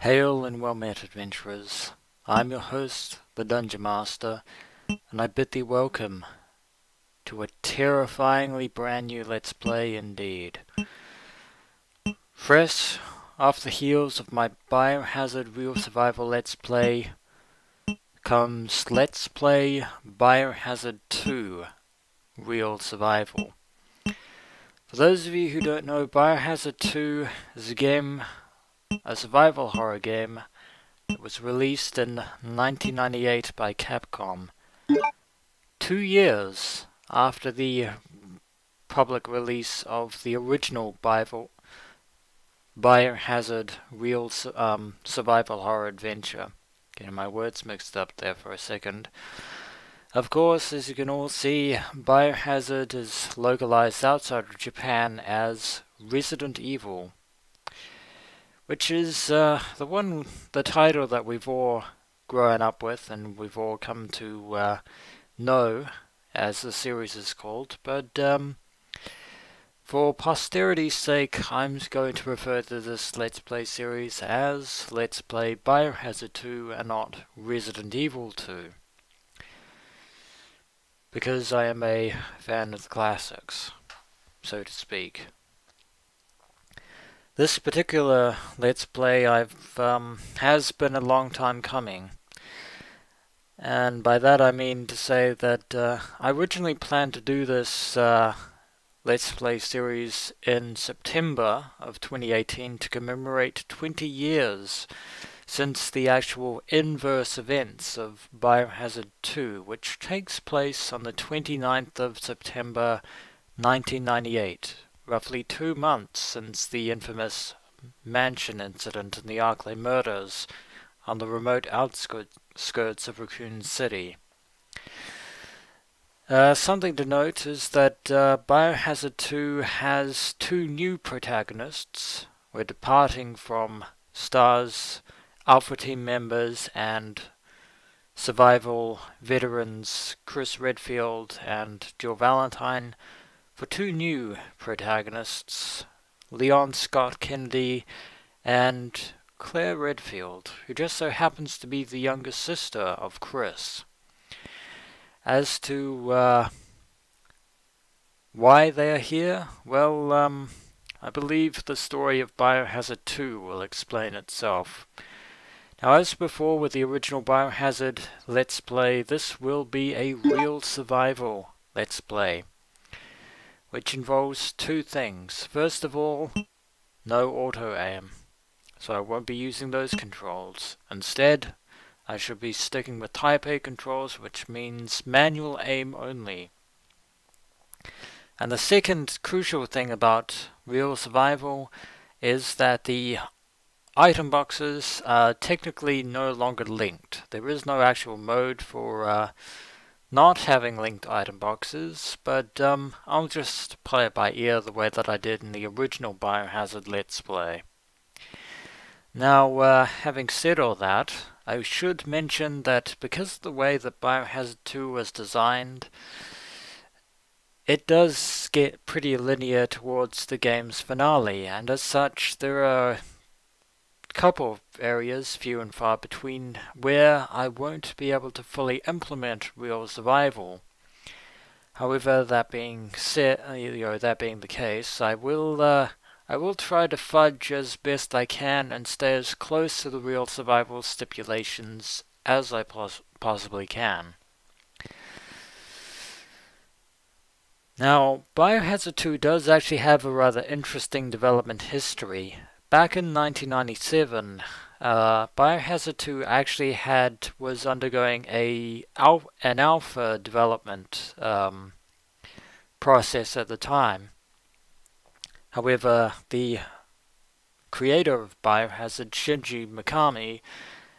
Hail and well met, adventurers. I am your host, the Dungeon Master, and I bid thee welcome to a terrifyingly brand new Let's Play indeed. Fresh off the heels of my Biohazard Real Survival Let's Play comes Let's Play Biohazard 2 Real Survival. For those of you who don't know, Biohazard 2 is a game, a survival horror game that was released in 1998 by Capcom, 2 years after the public release of the original Biohazard Real Survival Horror Adventure. Getting my words mixed up there for a second. Of course, as you can all see, Biohazard is localized outside of Japan as Resident Evil, which is the title that we've all grown up with and we've all come to know, as the series is called. But for posterity's sake, I'm going to refer to this Let's Play series as Let's Play Biohazard 2 and not Resident Evil 2, because I am a fan of the classics, so to speak. This particular Let's Play has been a long time coming, and by that I mean to say that I originally planned to do this Let's Play series in September of 2018 to commemorate 20 years since the actual inverse events of Biohazard 2, which takes place on the 29th of September 1998. Roughly 2 months since the infamous mansion incident and the Arklay murders on the remote outskirts of Raccoon City. Something to note is that Biohazard 2 has 2 new protagonists. We're departing from STARS Alpha Team members and survival veterans Chris Redfield and Jill Valentine for 2 new protagonists, Leon Scott Kennedy and Claire Redfield, who just so happens to be the younger sister of Chris. As to why they are here, well, I believe the story of Biohazard 2 will explain itself. Now, as before with the original Biohazard Let's Play, this will be a real survival Let's Play, which involves 2 things. First of all, no auto-aim, so I won't be using those controls. Instead, I should be sticking with Type A controls, which means manual aim only. And the second crucial thing about Real Survival is that the item boxes are technically no longer linked. There is no actual mode for not having linked item boxes, but I'll just play it by ear the way that I did in the original Biohazard Let's Play. Now, having said all that, I should mention that because of the way that Biohazard 2 was designed, it does get pretty linear towards the game's finale, and as such there are couple of areas, few and far between, where I won't be able to fully implement real survival. However, that being said, that being the case, I will try to fudge as best I can and stay as close to the real survival stipulations as I possibly can. Now, Biohazard 2 does actually have a rather interesting development history. Back in 1997, Biohazard 2 actually was undergoing an alpha development process at the time. However, the creator of Biohazard, Shinji Mikami,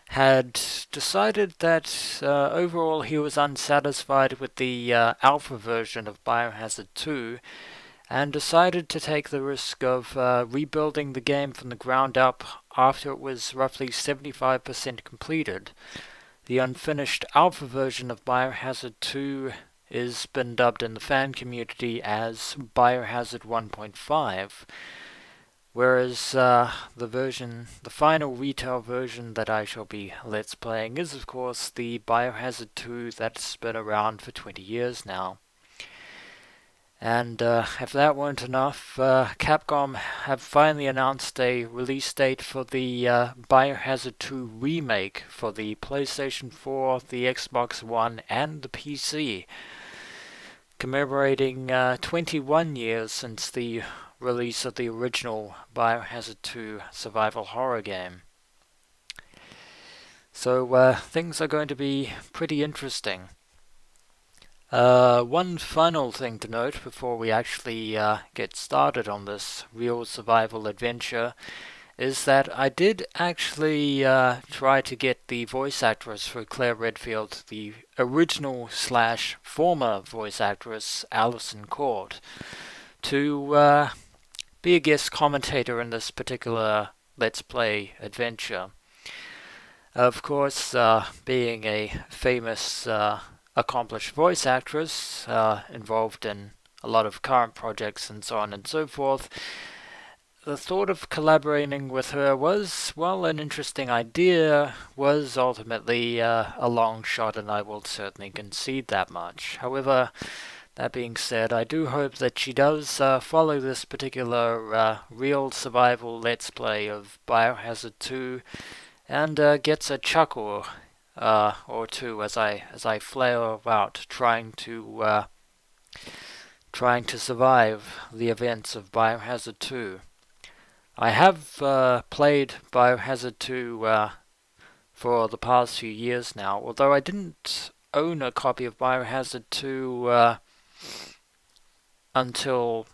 had decided that overall he was unsatisfied with the alpha version of Biohazard 2, and decided to take the risk of rebuilding the game from the ground up after it was roughly 75% completed. The unfinished alpha version of Biohazard 2 has been dubbed in the fan community as Biohazard 1.5, Whereas the final retail version that I shall be let's playing is of course the Biohazard 2 that's been around for 20 years now. And if that weren't enough, Capcom have finally announced a release date for the Biohazard 2 remake for the PlayStation 4, the Xbox One and the PC, commemorating 21 years since the release of the original Biohazard 2 survival horror game. So things are going to be pretty interesting. One final thing to note before we actually get started on this real survival adventure is that I did actually try to get the voice actress for Claire Redfield, the original / former voice actress Alison Court, to be a guest commentator in this particular Let's Play adventure. Of course, being a famous accomplished voice actress involved in a lot of current projects and so on and so forth, the thought of collaborating with her was, well, an interesting idea, was ultimately a long shot, and I will certainly concede that much. However, that being said, I do hope that she does follow this particular real survival Let's Play of Biohazard 2 and gets a chuckle or two as I flail about trying to survive the events of Biohazard 2. I have played Biohazard 2 for the past few years now, although I didn't own a copy of Biohazard 2 until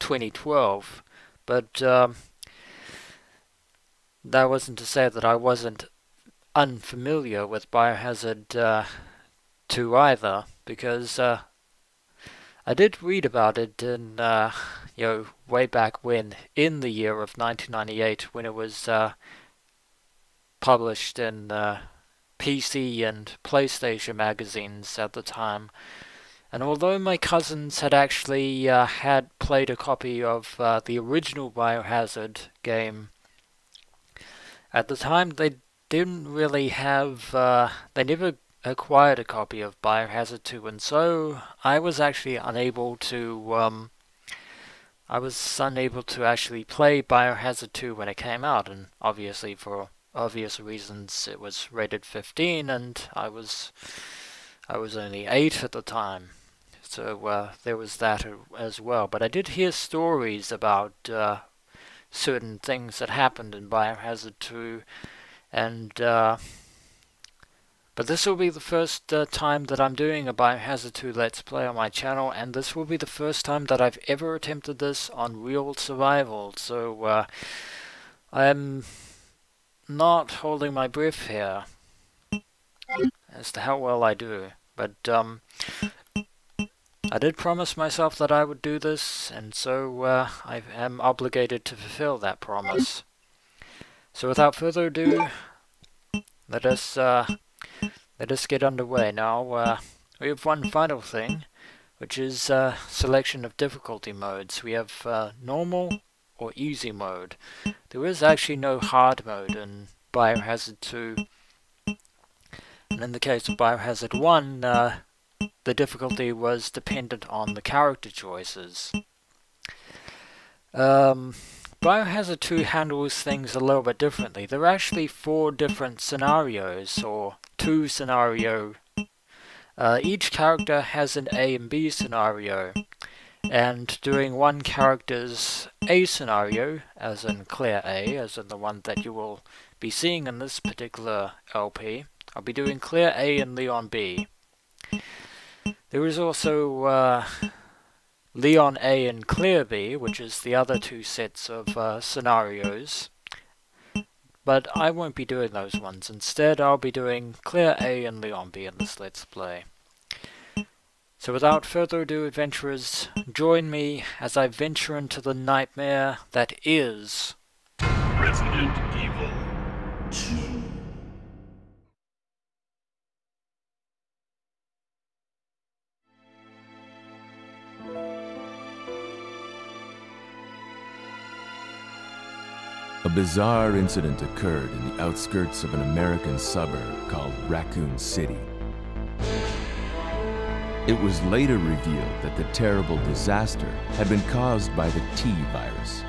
2012, but that wasn't to say that I wasn't unfamiliar with Biohazard 2 either, because I did read about it in way back when, in the year of 1998, when it was published in PC and PlayStation magazines at the time. And although my cousins had actually had played a copy of the original Biohazard game, at the time they didn't really have, they never acquired a copy of Biohazard 2, and so I was actually unable to, actually play Biohazard 2 when it came out, and obviously for obvious reasons it was rated 15 and I was only 8 at the time. So there was that as well. But I did hear stories about certain things that happened in Biohazard 2, and but this will be the first time that I'm doing a Biohazard 2 Let's Play on my channel, and this will be the first time that I've ever attempted this on Real Survival, so I'm not holding my breath here as to how well I do. But I did promise myself that I would do this, and so I am obligated to fulfill that promise. So without further ado, let us get underway. Now we have one final thing, which is selection of difficulty modes. We have normal or easy mode. There is actually no hard mode in Biohazard 2. And in the case of Biohazard 1, the difficulty was dependent on the character choices. Biohazard 2 handles things a little bit differently. There are actually 4 different scenarios, or 2 scenario. Each character has an A and B scenario, and doing one character's A scenario, as in Claire A, as in the one that you will be seeing in this particular LP, I'll be doing Claire A and Leon B. There is also Leon A and Claire B, which is the other 2 sets of scenarios, but I won't be doing those ones. Instead, I'll be doing Claire A and Leon B in this Let's Play. So without further ado, adventurers, join me as I venture into the nightmare that is Resident Evil 2. A bizarre incident occurred in the outskirts of an American suburb called Raccoon City. It was later revealed that the terrible disaster had been caused by the T virus,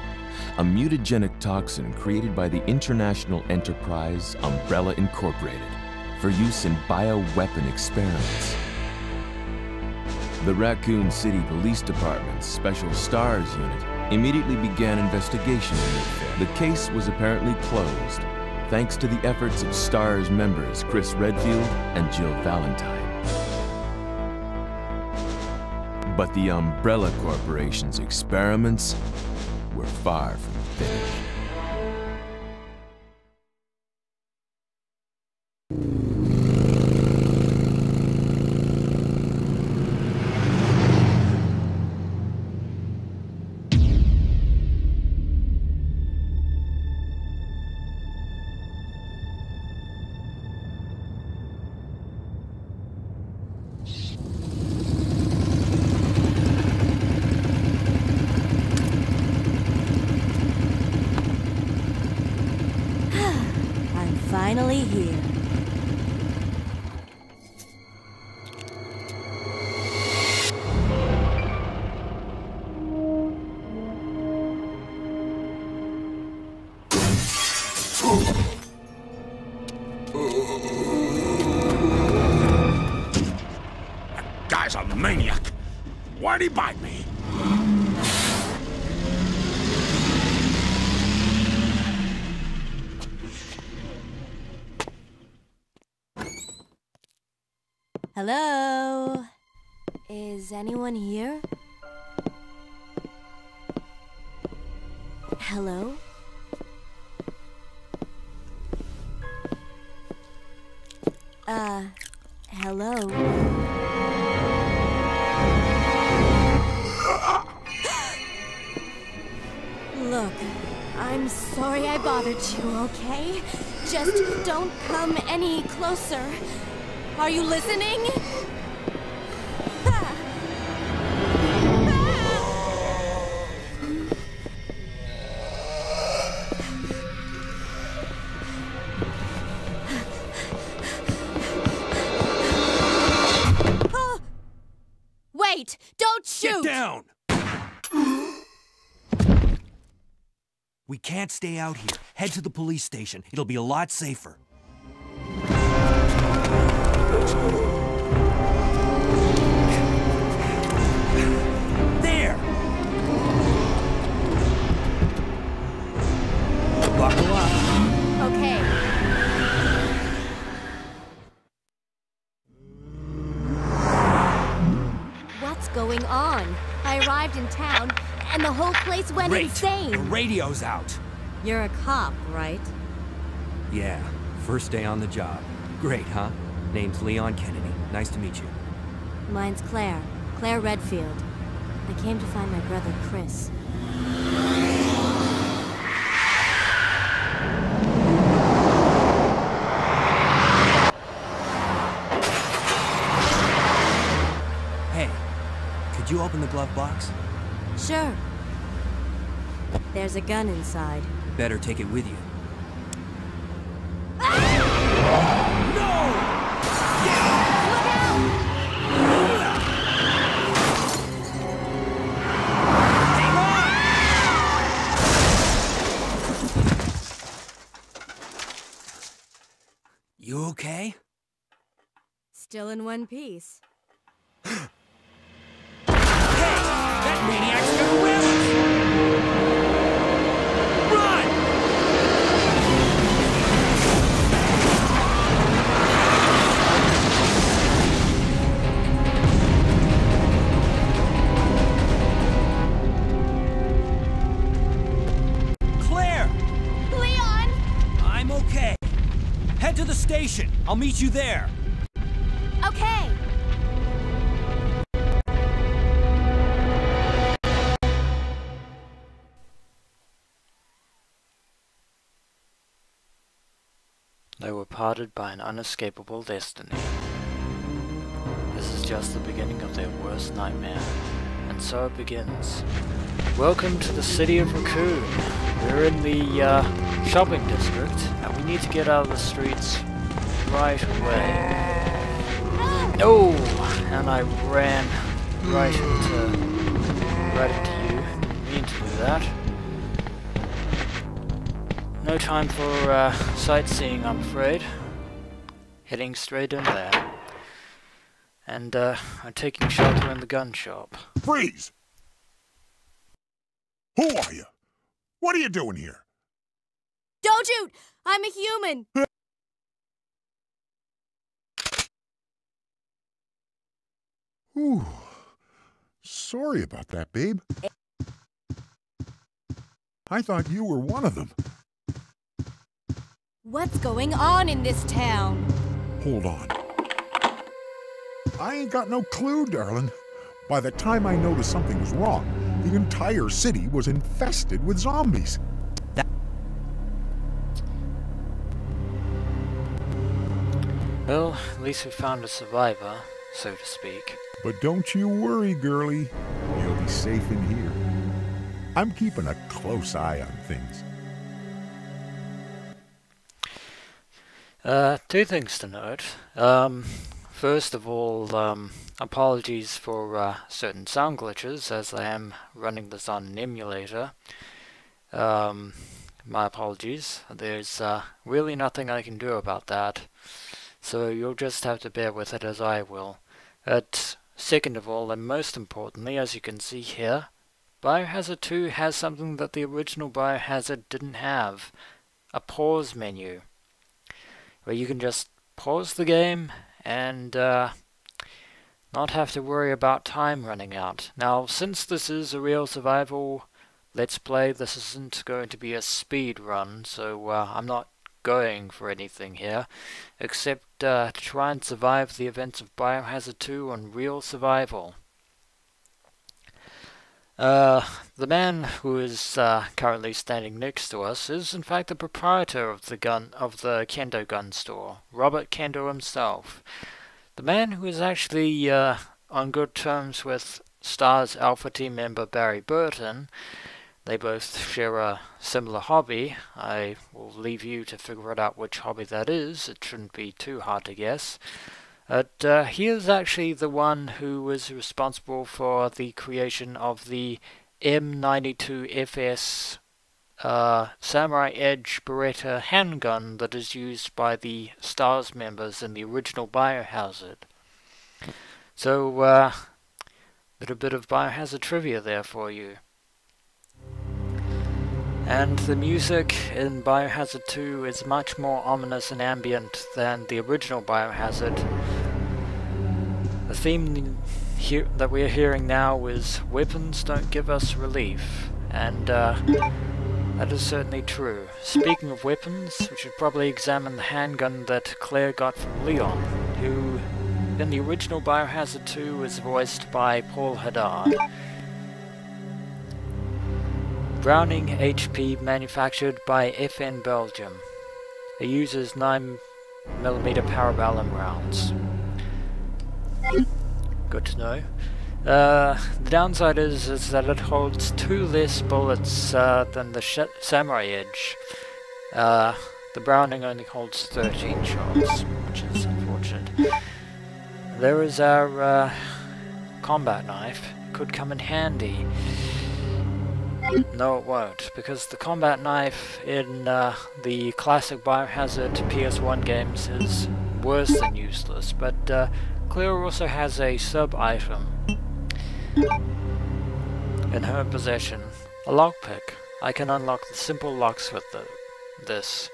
a mutagenic toxin created by the international enterprise Umbrella Incorporated for use in bioweapon experiments. The Raccoon City Police Department's special STARS unit immediately began investigation into the affair. The case was apparently closed thanks to the efforts of STARS members Chris Redfield and Jill Valentine. But the Umbrella Corporation's experiments were far from finished. Hello? Is anyone here? Hello? Hello? Look, I'm sorry I bothered you, okay? Just don't come any closer. Are you listening? Ah. Ah. Oh. Wait, don't shoot! Get down! We can't stay out here. Head to the police station. It'll be a lot safer. In town, and the whole place went insane. The radio's out. You're a cop, right? Yeah, first day on the job. Great, huh? Name's Leon Kennedy. Nice to meet you. Mine's Claire. Claire Redfield. I came to find my brother, Chris. Did you open the glove box? Sure. There's a gun inside. Better take it with you. Ah! No! Yeah! You okay? Still in one piece. Maniacs got weapons! Run! Claire! Leon! I'm okay. Head to the station. I'll meet you there. Okay. They were parted by an unescapable destiny. This is just the beginning of their worst nightmare. And so it begins. Welcome to the city of Raccoon! We're in the shopping district, and we need to get out of the streets right away. Oh, and I ran right into you. Didn't mean to do that. No time for sightseeing, I'm afraid. Heading straight in there, and I'm taking shelter in the gun shop. Freeze! Who are you? What are you doing here? Don't shoot! I'm a human! Ooh. Sorry about that, babe. I thought you were one of them. What's going on in this town? Hold on. I ain't got no clue, darling. By the time I noticed something was wrong, the entire city was infested with zombies. Well, at least we found a survivor, so to speak. But don't you worry, girlie. You'll be safe in here. I'm keeping a close eye on things. Two things to note. First of all, apologies for certain sound glitches, as I am running this on an emulator. My apologies. There's really nothing I can do about that, so you'll just have to bear with it as I will. Second of all, and most importantly, as you can see here, Biohazard 2 has something that the original Biohazard didn't have. A pause menu, where you can just pause the game and not have to worry about time running out. Now, since this is a real survival let's play, this isn't going to be a speed run, so I'm not going for anything here, except to try and survive the events of Biohazard 2 on real survival. The man who is currently standing next to us is in fact the proprietor of the Kendo gun store, Robert Kendo himself. The man who is actually on good terms with STARS Alpha Team member Barry Burton. They both share a similar hobby. I will leave you to figure it out which hobby that is. It shouldn't be too hard to guess. But he is actually the one who was responsible for the creation of the M92FS Samurai Edge Beretta handgun that is used by the STARS members in the original Biohazard. So, a bit of Biohazard trivia there for you. And the music in Biohazard 2 is much more ominous and ambient than the original Biohazard. The theme that we're hearing now is "Weapons Don't Give Us Relief," and that is certainly true. Speaking of weapons, we should probably examine the handgun that Claire got from Leon, who in the original Biohazard 2 is voiced by Paul Hadar. Browning HP, manufactured by FN Belgium. It uses 9mm Parabellum rounds. Good to know. The downside is that it holds 2 less bullets than the Samurai Edge. The Browning only holds 13 shots, which is unfortunate. There is our combat knife. Could come in handy. No, it won't, because the combat knife in the classic Biohazard PS1 games is worse than useless, but Claire also has a sub-item in her possession, a lockpick. I can unlock the simple locks with this.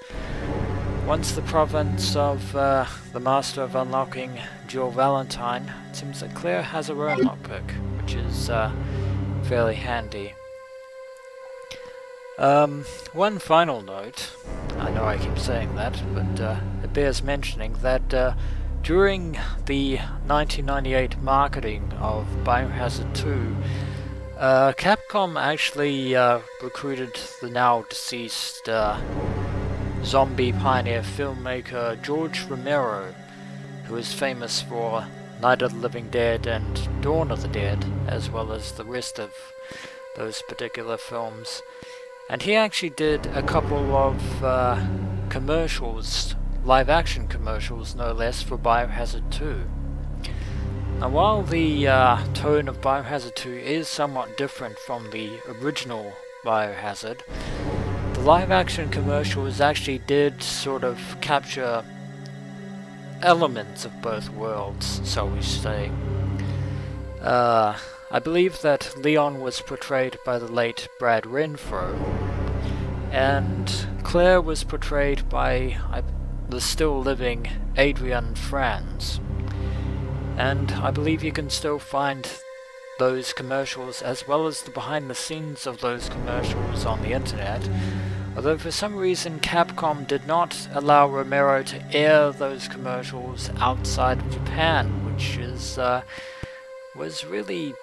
Once the province of the Master of Unlocking, Jill Valentine, it seems that Claire has her own lockpick, which is fairly handy. One final note, I know I keep saying that, but it bears mentioning that during the 1998 marketing of Biohazard 2, Capcom actually recruited the now deceased zombie pioneer filmmaker George Romero, who is famous for Night of the Living Dead and Dawn of the Dead, as well as the rest of those particular films. And he actually did a couple of commercials, live action commercials no less, for Biohazard 2. And while the tone of Biohazard 2 is somewhat different from the original Biohazard, the live action commercials actually did sort of capture elements of both worlds, shall we say. I believe that Leon was portrayed by the late Brad Renfro, and Claire was portrayed by the still living Adrian Franz. And I believe you can still find those commercials as well as the behind the scenes of those commercials on the internet, although for some reason Capcom did not allow Romero to air those commercials outside of Japan, which is was really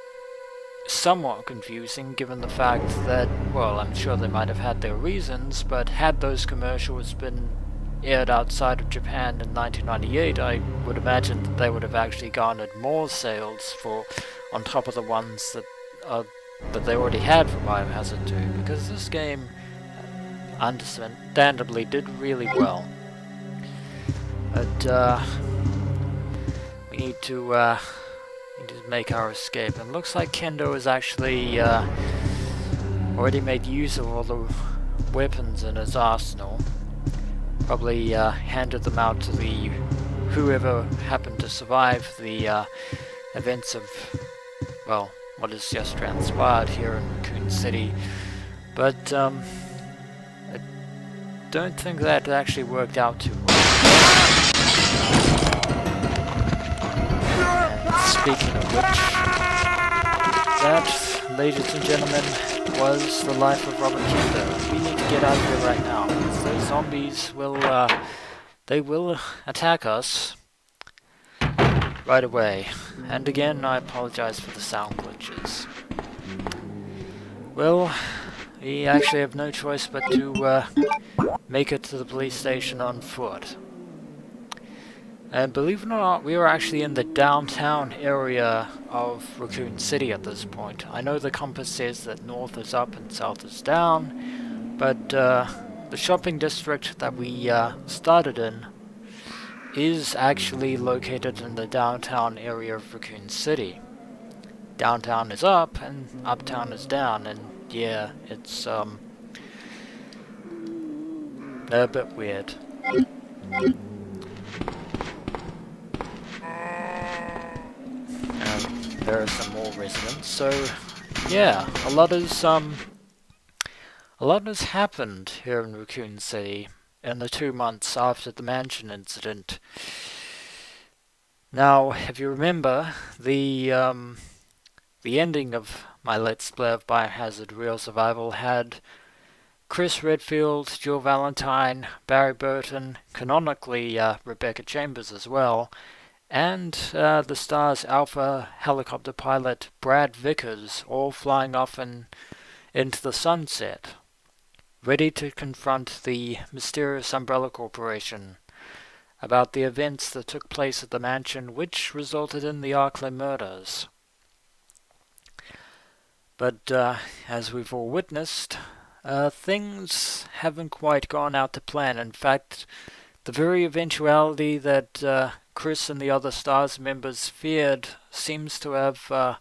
somewhat confusing given the fact that, well, I'm sure they might have had their reasons, but had those commercials been aired outside of Japan in 1998, I would imagine that they would have actually garnered more sales for, on top of the ones that they already had for Biohazard 2, because this game understandably did really well. But we need to make our escape, and looks like Kendo has actually already made use of all the weapons in his arsenal. Probably handed them out to the whoever happened to survive the events of, well, what has just transpired here in Raccoon City. But I don't think that actually worked out too well. And speaking of which, that, ladies and gentlemen, was the life of Robert Kendo. We need to get out of here right now, because those zombies will, they will attack us right away. And again, I apologize for the sound glitches. Well, we actually have no choice but to make it to the police station on foot. And believe it or not, we are actually in the downtown area of Raccoon City at this point. I know the compass says that north is up and south is down, but the shopping district that we started in is actually located in the downtown area of Raccoon City. Downtown is up and uptown is down, and yeah, it's a bit weird. There are some more residents, so yeah, a lot has happened here in Raccoon City in the 2 months after the mansion incident. Now, if you remember, the ending of my Let's Play of Biohazard Real Survival had Chris Redfield, Jill Valentine, Barry Burton, canonically Rebecca Chambers as well, and the STARS Alpha helicopter pilot Brad Vickers all flying off into the sunset, ready to confront the mysterious Umbrella Corporation about the events that took place at the mansion which resulted in the Arklay murders. But as we've all witnessed, things haven't quite gone out to plan. In fact, the very eventuality that Chris and the other STARS members feared seems to have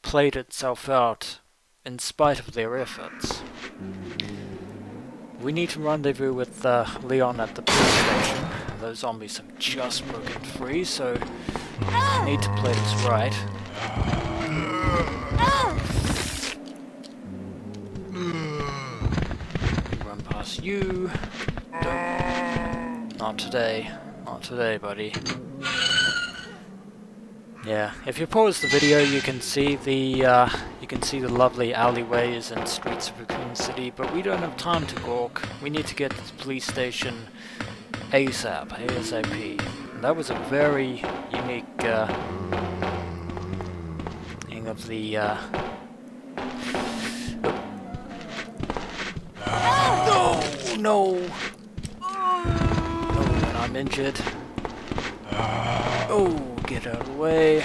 played itself out in spite of their efforts. We need to rendezvous with Leon at the police station. Those zombies have just broken free, so we need to play this right. Run past you. Don't. Not today. Not today, buddy. Yeah, if you pause the video, you can see the lovely alleyways and streets of Raccoon City, but we don't have time to gawk. We need to get to the police station ASAP. And that was a very unique thing of the No! I'm injured. Oh, get out of the way.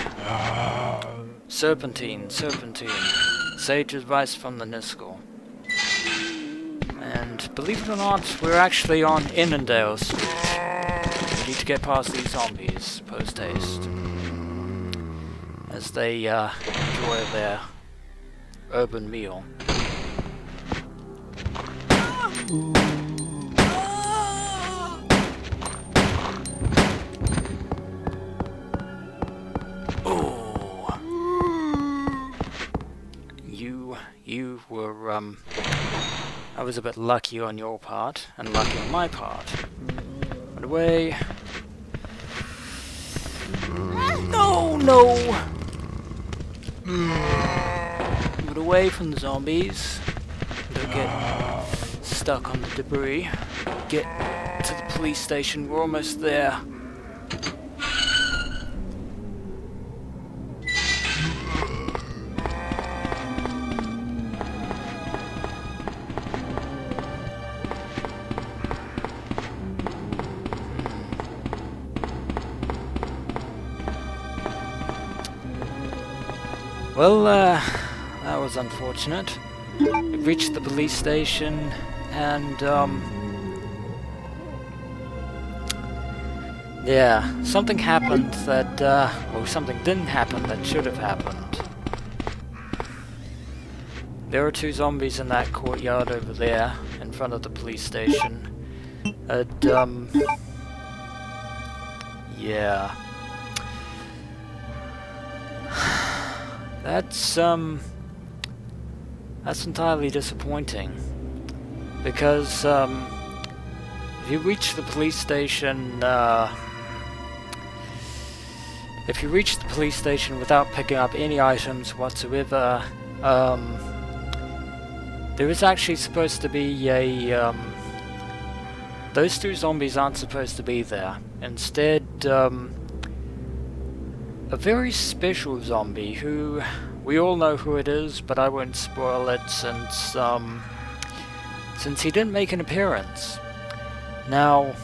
Serpentine. Sage advice from the Niskel. And believe it or not, we're actually on Innendale Street. We need to get past these zombies post-haste, as they enjoy their urban meal. Ooh. You were, I was a bit lucky on your part, and lucky on my part. By the way... No, no! Get away from the zombies. Don't get stuck on the debris. Get to the police station, we're almost there. Well, that was unfortunate. We reached the police station and, yeah, something happened that, well, something didn't happen that should have happened. There are two zombies in that courtyard over there, in front of the police station. And, yeah. That's entirely disappointing, because if you reach the police station, without picking up any items whatsoever, there is actually supposed to be a those two zombies aren't supposed to be there. Instead, a very special zombie, who we all know who it is, but I won't spoil it, since he didn't make an appearance. Now,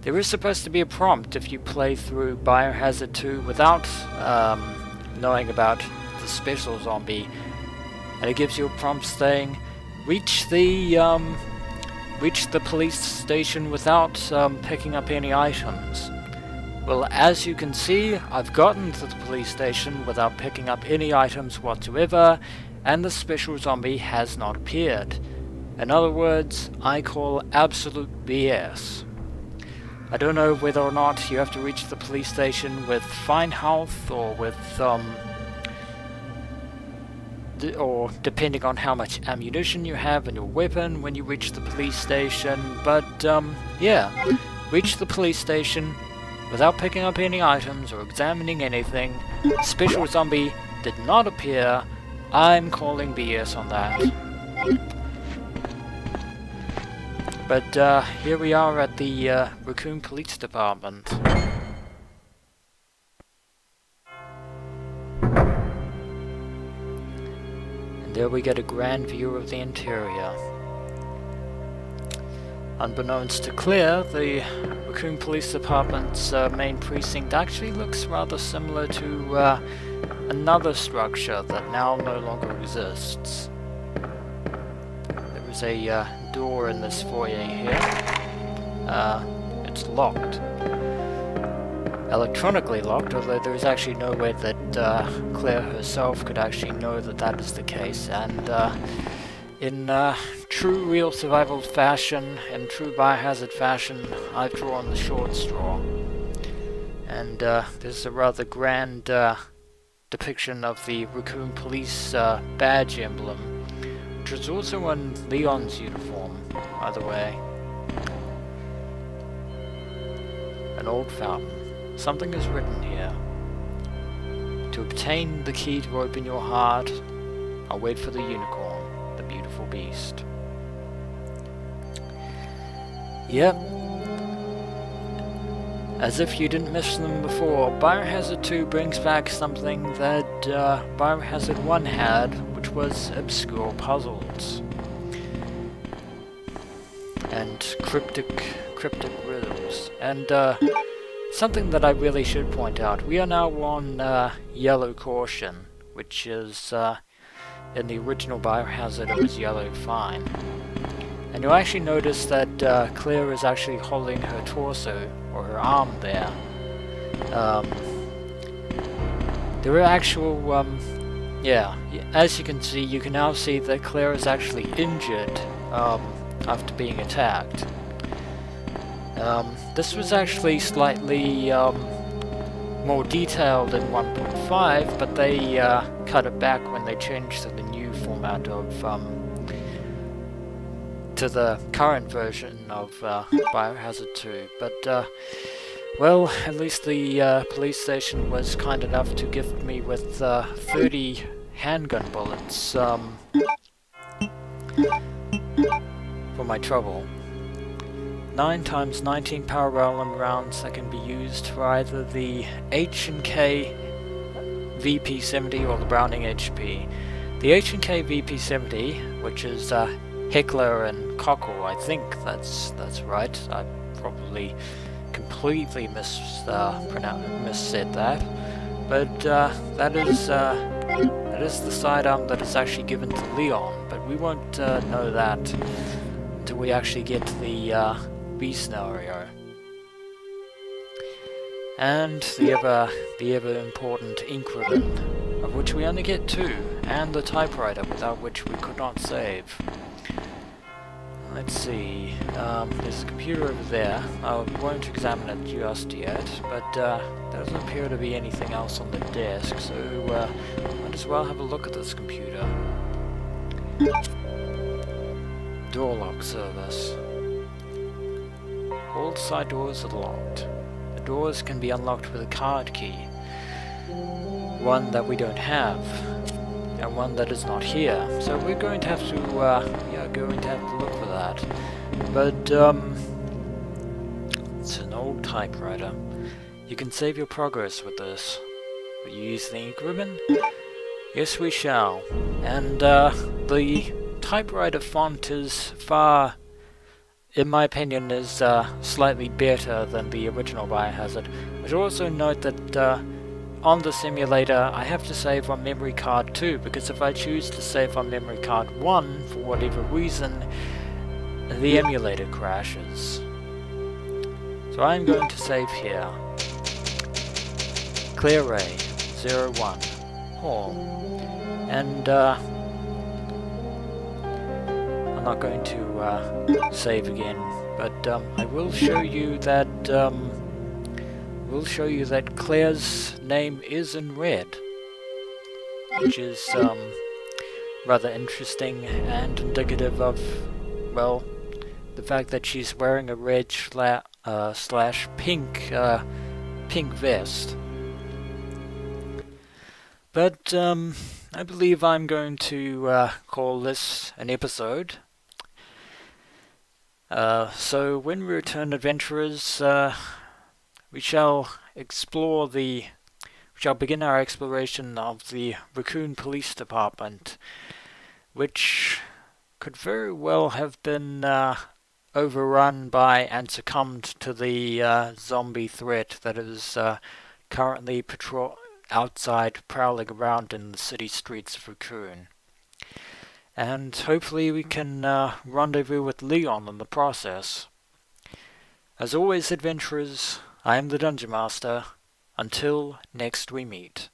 there is supposed to be a prompt if you play through Biohazard 2 without knowing about the special zombie, and it gives you a prompt saying, reach the police station without picking up any items. Well, as you can see, I've gotten to the police station without picking up any items whatsoever, and the special zombie has not appeared. In other words, I call absolute BS. I don't know whether or not you have to reach the police station with fine health, or with, or depending on how much ammunition you have in your weapon when you reach the police station, but, yeah. Reach the police station without picking up any items or examining anything. Special zombie did not appear. I'm calling BS on that. But here we are at the Raccoon Police Department. And there we get a grand view of the interior. Unbeknownst to Claire, the Raccoon Police Department's main precinct actually looks rather similar to another structure that now no longer exists. There is a door in this foyer here. It's locked. Electronically locked, although there is actually no way that Claire herself could actually know that that is the case, and in true real survival fashion, in true Biohazard fashion, I've drawn the short straw. And this is a rather grand depiction of the Raccoon Police badge emblem, which is also on Leon's uniform, by the way. An old fountain. Something is written here. To obtain the key to open your heart, I'll wait for the unicorn. The beautiful beast. Yep. As if you didn't miss them before, Biohazard 2 brings back something that Biohazard 1 had, which was obscure puzzles and cryptic riddles. And something that I really should point out: we are now on Yellow Caution, which is and the original Biohazard it was yellow, fine. And you'll actually notice that Claire is actually holding her torso, or her arm there. There are actual, as you can see, you can now see that Claire is actually injured after being attacked. This was actually slightly more detailed in 1.5, but they cut it back when they changed to the new format of, to the current version of Biohazard 2. But, well, at least the police station was kind enough to gift me with 30 handgun bullets for my trouble. 9 × 19 Parabellum rounds that can be used for either the H&K VP-70 or the Browning HP. The H&K VP-70, which is Heckler and Cockle, I think that's right. I probably completely missaid that, but that is the sidearm that is actually given to Leon. But we won't know that until we actually get to the B scenario. And the ever important ink ribbon, of which we only get 2, and the typewriter, without which we could not save. Let's see, there's a computer over there. I won't examine it just yet, but there doesn't appear to be anything else on the desk, so might as well have a look at this computer. Door lock service. All side doors are locked. The doors can be unlocked with a card key. One that we don't have, and one that is not here. So we're going to have to, look for that. But, it's an old typewriter. You can save your progress with this. Will you use the ink ribbon? Yes, we shall. And, the typewriter font is far... in my opinion, is slightly better than the original Biohazard. I should also note that on the simulator I have to save on memory card 2, because if I choose to save on memory card 1 for whatever reason, the emulator crashes. So I'm going to save here. Clear Ray 01 Hall, and I'm not going to save again, but I will show you that Claire's name is in red, which is rather interesting and indicative of, well, the fact that she's wearing a red /pink vest. But I believe I'm going to call this an episode. So when we return, adventurers, we shall begin our exploration of the Raccoon Police Department, which could very well have been overrun by and succumbed to the zombie threat that is currently prowling around in the city streets of Raccoon. And hopefully we can rendezvous with Leon in the process. As always, adventurers, I am the Dungeon Master. Until next we meet.